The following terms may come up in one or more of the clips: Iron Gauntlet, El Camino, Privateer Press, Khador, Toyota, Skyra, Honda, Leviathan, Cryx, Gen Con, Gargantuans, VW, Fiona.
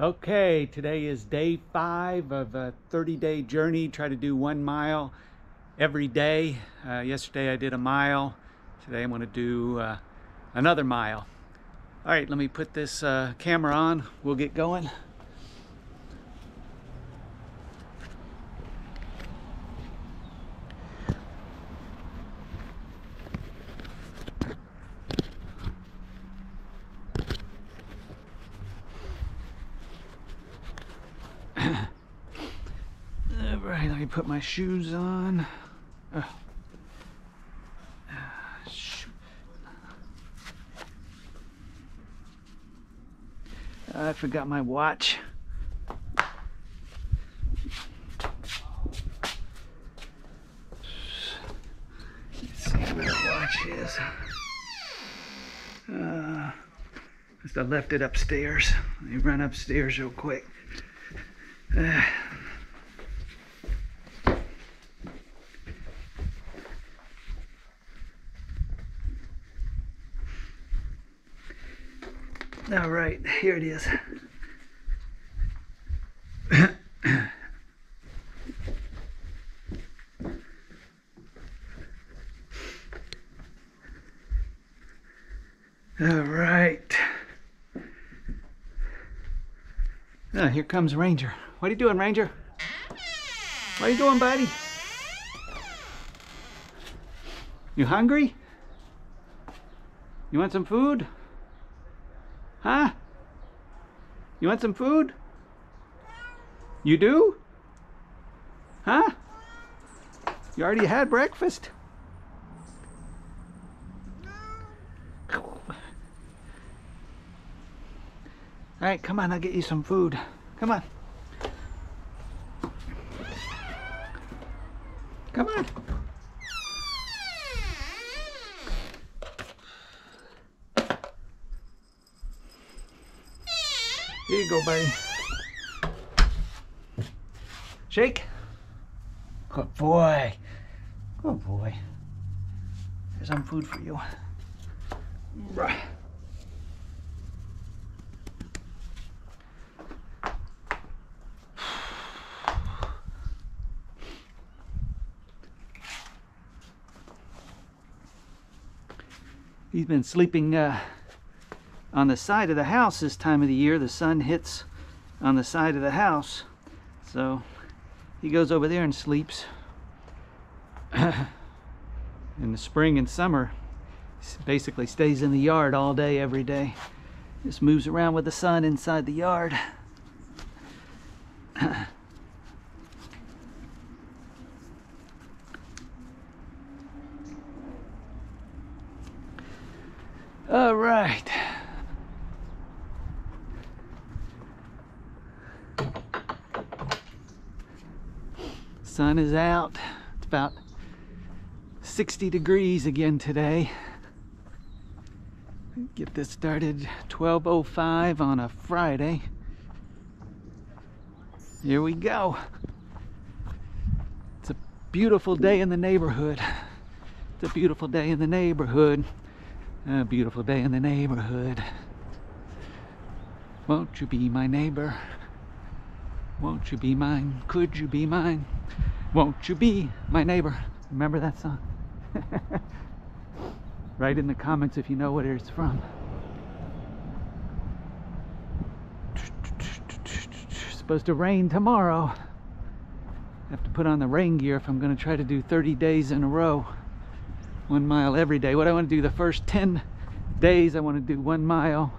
Okay, today is day 5 of a 30-day journey. Try to do 1 mile every day. Yesterday I did a mile. Today I'm going to do another mile. All right, let me put this camera on. We'll get going. Alright, let me put my shoes on. I forgot my watch. Let's see where the watch is. I left it upstairs. Let me run upstairs real quick. All right, here it is. All right. Oh, here comes Ranger. What are you doing, Ranger? What are you doing, buddy? You hungry? You want some food? Huh? You want some food? You do? Huh? You already had breakfast? All right, come on, I'll get you some food. Come on. Come on. Here you go, buddy. Shake. Good boy. Good boy. There's some food for you. Right. He's been sleeping on the side of the house this time of the year. The sun hits on the side of the house, so he goes over there and sleeps. In the spring and summer, he basically stays in the yard all day, every day. Just moves around with the sun inside the yard. All right. Sun is out. It's about 60 degrees again today. Get this started 12:05 on a Friday. Here we go. It's a beautiful day in the neighborhood. It's a beautiful day in the neighborhood. A beautiful day in the neighborhood. Won't you be my neighbor? Won't you be mine? Could you be mine? Won't you be my neighbor? Remember that song? Write in the comments if you know what it's from. It's supposed to rain tomorrow. I have to put on the rain gear if I'm going to try to do 30 days in a row. 1 mile every day. What I want to do the first 10 days, I want to do 1 mile.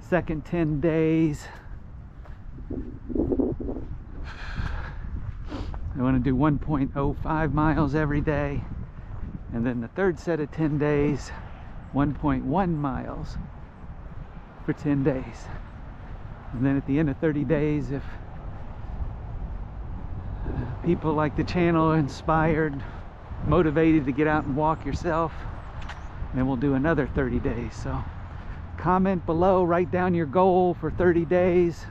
Second 10 days, I want to do 1.05 miles every day. And then the third set of 10 days, 1.1 miles for 10 days. And then at the end of 30 days, if people like the channel are inspired, motivated to get out and walk yourself, and we'll do another 30 days. So comment below, write down your goal for 30 days.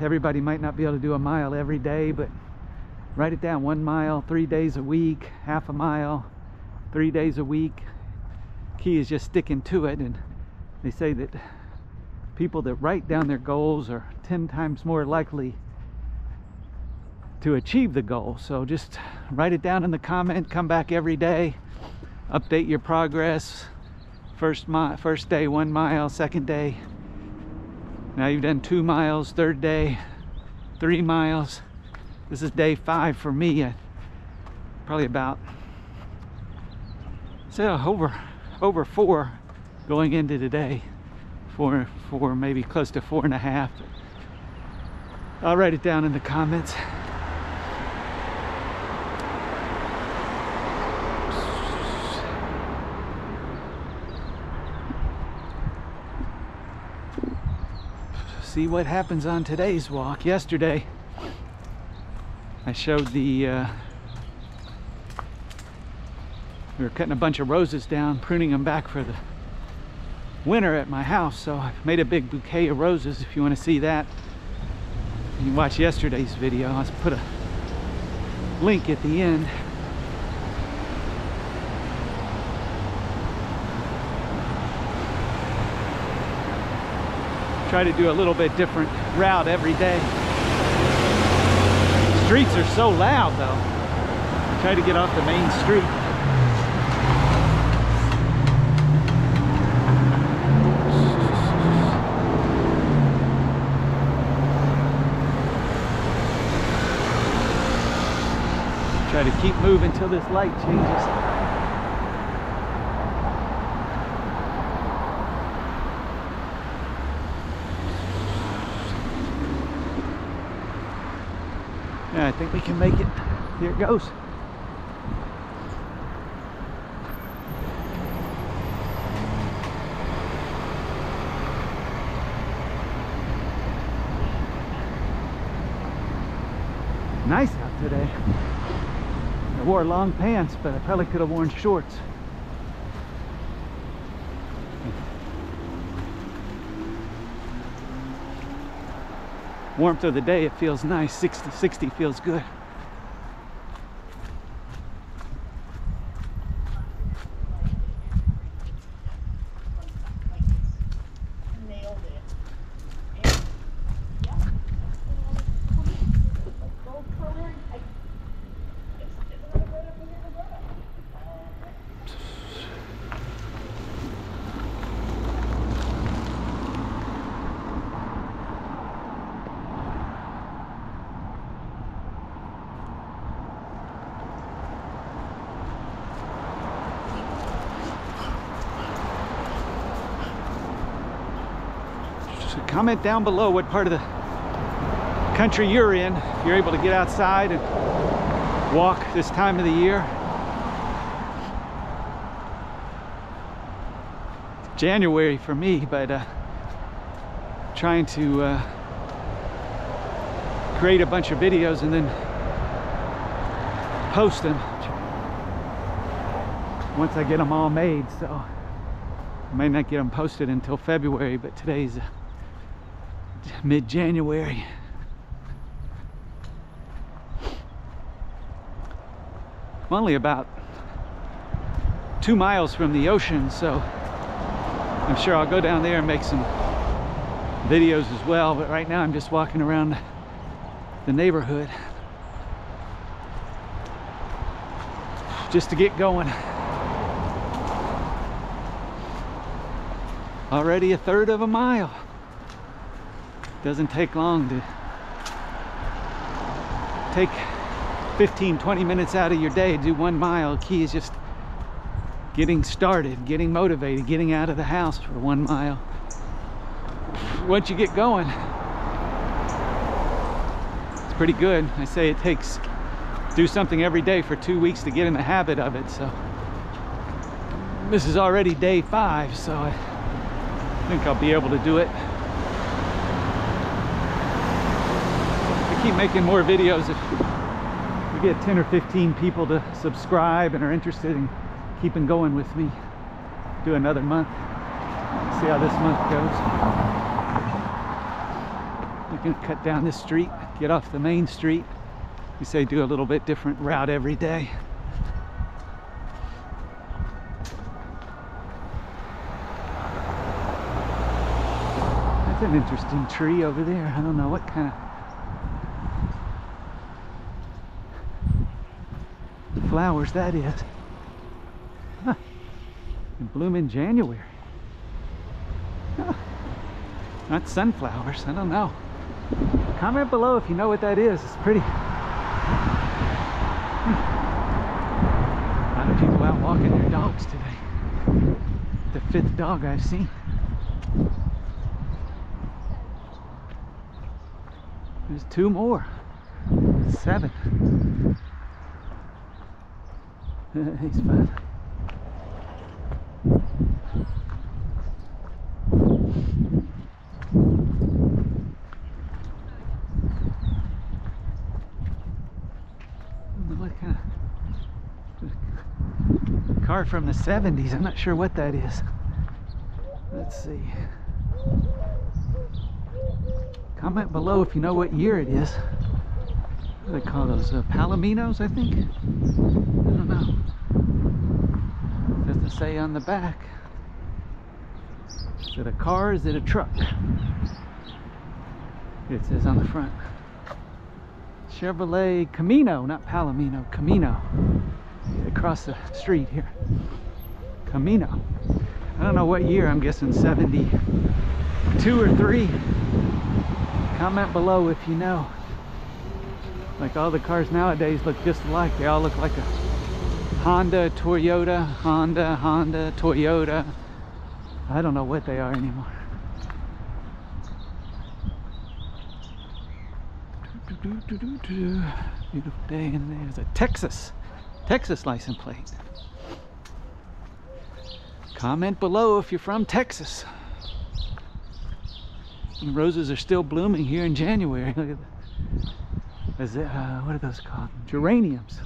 Everybody might not be able to do a mile every day, but write it down. 1 mile, 3 days a week, half a mile, 3 days a week. Key is just sticking to it, and they say that people that write down their goals are 10 times more likely to achieve the goal. So just write it down in the comment, come back every day, update your progress. First day 1 mile, second day, now you've done 2 miles, third day 3 miles. This is day 5 for me, probably about over 4 going into today, 4 maybe close to 4.5. I'll write it down in the comments. See what happens on today's walk. Yesterday I showed the we were cutting a bunch of roses down, pruning them back for the winter at my house, so I made a big bouquet of roses. If you want to see that, you can watch yesterday's video. I'll put a link at the end. Try to do a little bit different route every day. Streets are so loud though. Try to get off the main street. Try to keep moving till this light changes. I think we can make it. Here it goes. Nice out today. I wore long pants, but I probably could have worn shorts. Warmth of the day, it feels nice. 60 feels good. Comment down below what part of the country you're in, if you're able to get outside and walk this time of the year. It's January for me, but trying to create a bunch of videos and then post them once I get them all made. So I may not get them posted until February, but today's mid-January. I'm only about 2 miles from the ocean, so I'm sure I'll go down there and make some videos as well, but right now I'm just walking around the neighborhood just to get going. Already 1/3 of a mile. Doesn't take long to take 15-20 minutes out of your day to do 1 mile. The key is just getting started, getting motivated, getting out of the house for 1 mile. Once you get going, it's pretty good. I say it takes do something every day for 2 weeks to get in the habit of it. So this is already day 5, so I think I'll be able to do it. Keep making more videos. If we get 10 or 15 people to subscribe and are interested in keeping going with me, do another month. See how this month goes. We can cut down this street, get off the main street. We say do a little bit different route every day. I That's an interesting tree over there. I don't know what kind of flowers that is. Huh. It blooms in January. Huh. Not sunflowers. I don't know. Comment below if you know what that is. It's pretty. A lot of people out walking their dogs today. The fifth dog I've seen. There's two more. Seven. He's fine. What kind of car from the 70s? I'm not sure what that is. Let's see. Comment below if you know what year it is. What do they call those? Palominos, I think? I don't know. It doesn't say on the back. Is it a car? Is it a truck? It says on the front. Chevrolet Camino, not Palomino, Camino. Across the street here. Camino. I don't know what year. I'm guessing 72 or 3. Comment below if you know. Like, all the cars nowadays look just alike. They all look like a Honda, Toyota, Honda, Honda, Toyota. I don't know what they are anymore. Beautiful day, and there's a Texas license plate. Comment below if you're from Texas. And roses are still blooming here in January. Look at that. What are those called? Geraniums.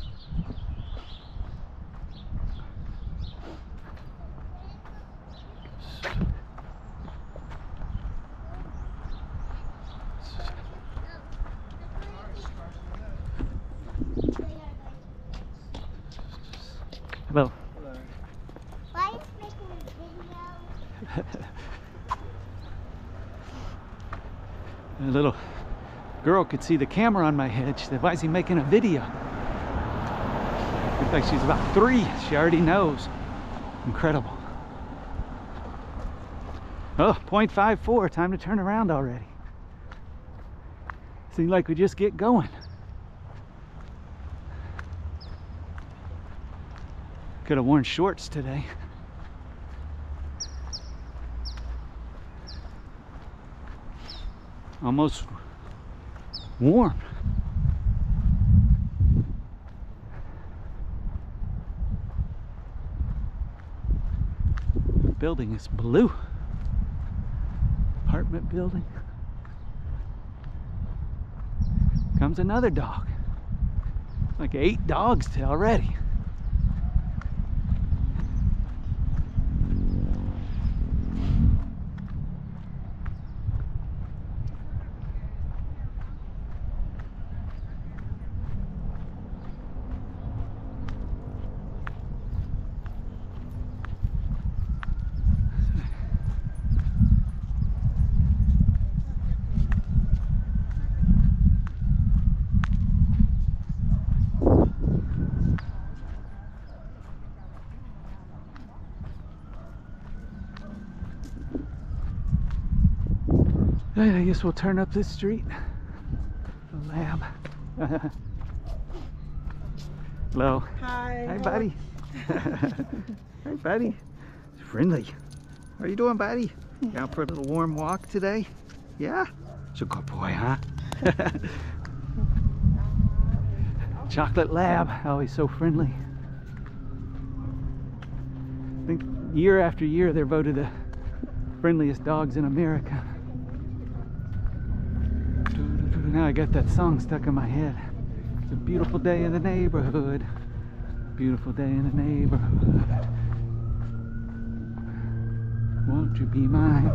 Hello. Hello. Why are you making a video? A little girl could see the camera on my head. She said, why is he making a video? Looks like she's about 3. She already knows. Incredible. Oh, 0.54. Time to turn around already. Seems like we just get going. Could have worn shorts today. Almost warm. The building is blue. Apartment building. Comes another dog. Like 8 dogs already. I guess we'll turn up this street. The lab. Hello. Hi. Hi, buddy. Hi, buddy. Friendly. How are you doing, buddy? Yeah. Down for a little warm walk today? Yeah? It's a good boy, huh? Chocolate lab. Oh, he's so friendly. I think year after year they're voted the friendliest dogs in America. Now I got that song stuck in my head. It's a beautiful day in the neighborhood. Beautiful day in the neighborhood. Won't you be mine?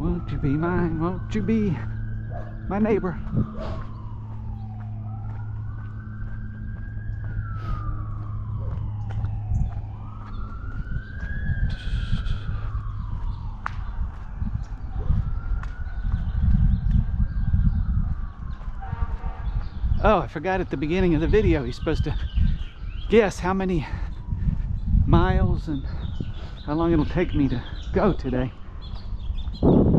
Won't you be mine? Won't you be my neighbor? Oh, I forgot at the beginning of the video, he's supposed to guess how many miles and how long it'll take me to go today.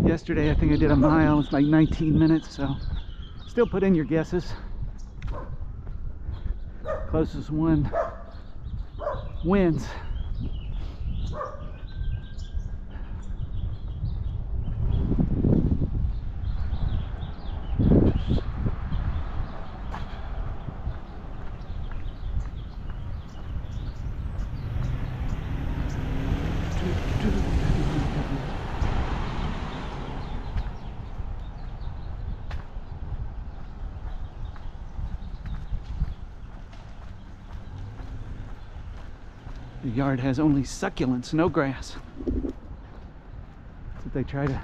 Yesterday, I think I did a mile. It's like 19 minutes, so still put in your guesses. Closest one wins. The yard has only succulents, no grass. That's what they try to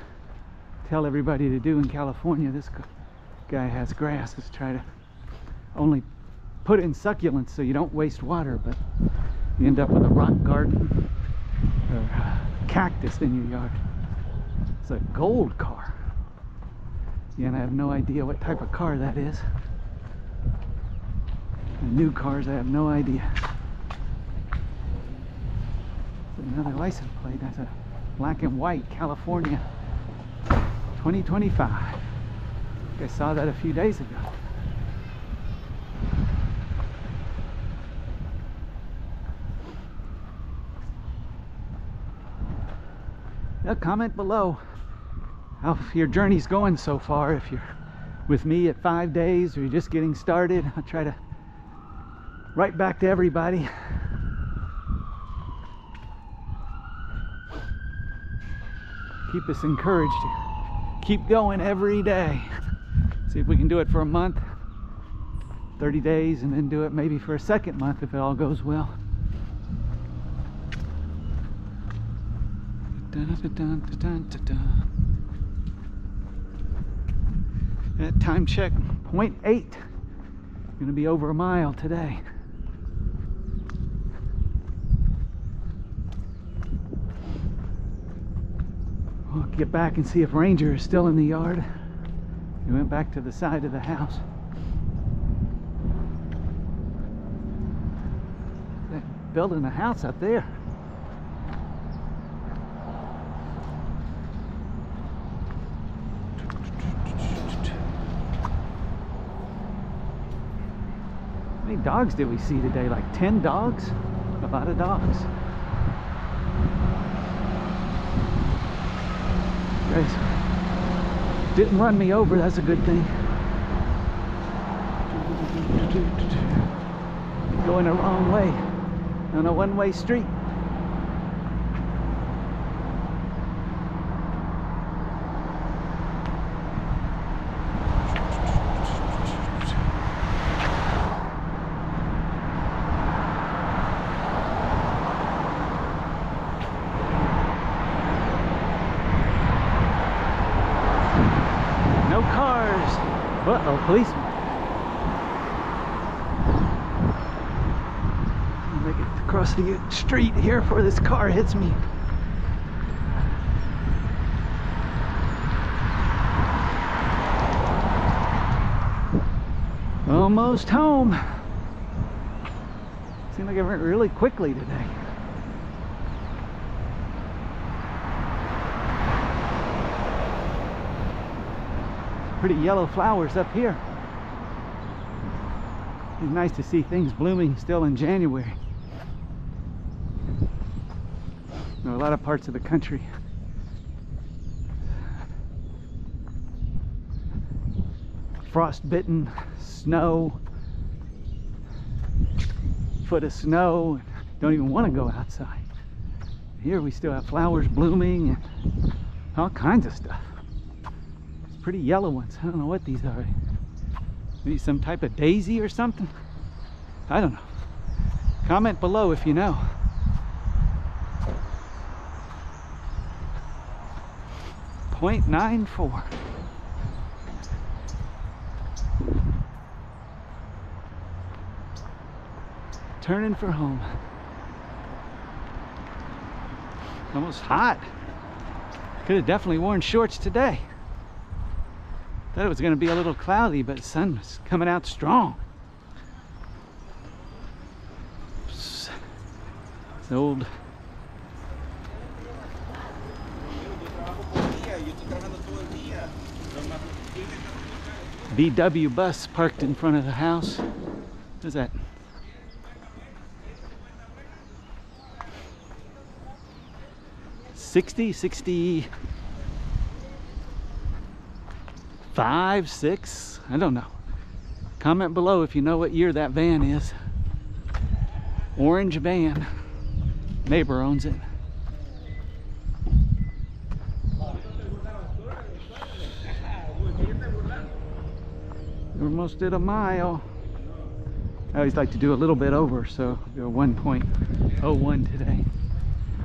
tell everybody to do in California. This guy has grass. Let's try to only put in succulents so you don't waste water, but you end up with a rock garden or cactus in your yard. It's a gold car. Yeah, and I have no idea what type of car that is. And new cars, I have no idea. Another license plate. That's a black and white California 2025. I think I saw that a few days ago. Now comment below how your journey's going so far. If you're with me at 5 days or you're just getting started, I'll try to write back to everybody. Keep us encouraged. Keep going every day. See if we can do it for a month, 30 days, and then do it maybe for a second month if it all goes well. That time check, 0.8. Gonna be over a mile today. We'll get back and see if Ranger is still in the yard. He went back to the side of the house. They're building a house up there. How many dogs did we see today? Like 10 dogs? A lot of dogs. Didn't run me over, that's a good thing. Going the wrong way on a one-way street. Uh-oh, policeman. I'll make it across the street here before this car hits me. Almost home. Seemed like I went really quickly today. Pretty yellow flowers up here. It's nice to see things blooming still in January. There are a lot of parts of the country. Frostbitten, snow, foot of snow. Don't even want to go outside. Here we still have flowers blooming and all kinds of stuff. Pretty yellow ones. I don't know what these are. Maybe some type of daisy or something? I don't know. Comment below if you know. .94. Turning for home. Almost hot. Could have definitely worn shorts today. Thought it was going to be a little cloudy, but the sun was coming out strong. It's an old VW bus parked in front of the house. What is that? '60, '65, '66, I don't know. Comment below if you know what year that van is. Orange van. Neighbor owns it. We're almost at a mile. I always like to do a little bit over, so we're 1.01 today.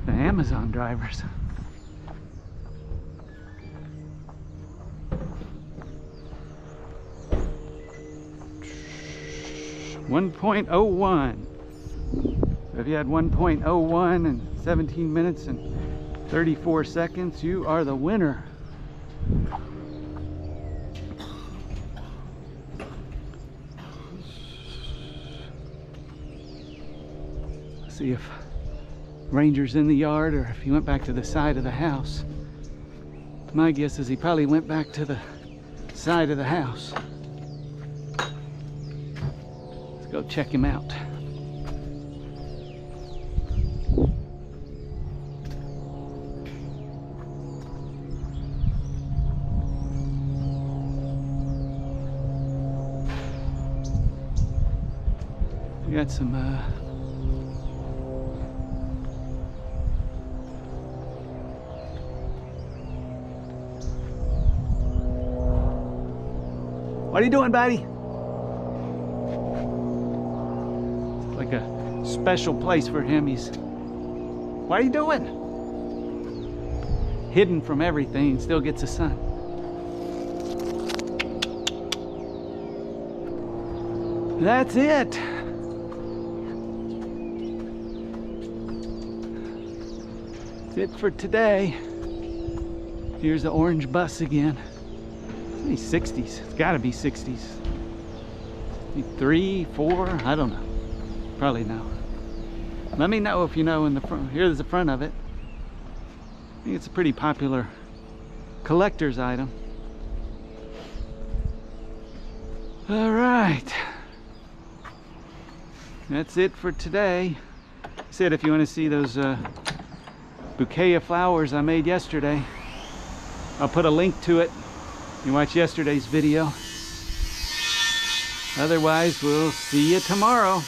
The Amazon drivers. .01. So if you had 1.01 and 17 minutes and 34 seconds, you are the winner. Let's see if Ranger's in the yard or if he went back to the side of the house. My guess is he probably went back to the side of the house. Go check him out. We got some What are you doing, buddy? Like a special place for him. He's, what are you doing? Hidden from everything and still gets the sun. That's it. That's it for today. Here's the orange bus again. It's 60s. It's got to be 60s. 3, 4, I don't know. Probably no. Let me know if you know in the front. Here's the front of it. I think it's a pretty popular collector's item. All right. That's it for today. I said if you want to see those bouquet of flowers I made yesterday, I'll put a link to it. You watch yesterday's video. Otherwise, we'll see you tomorrow.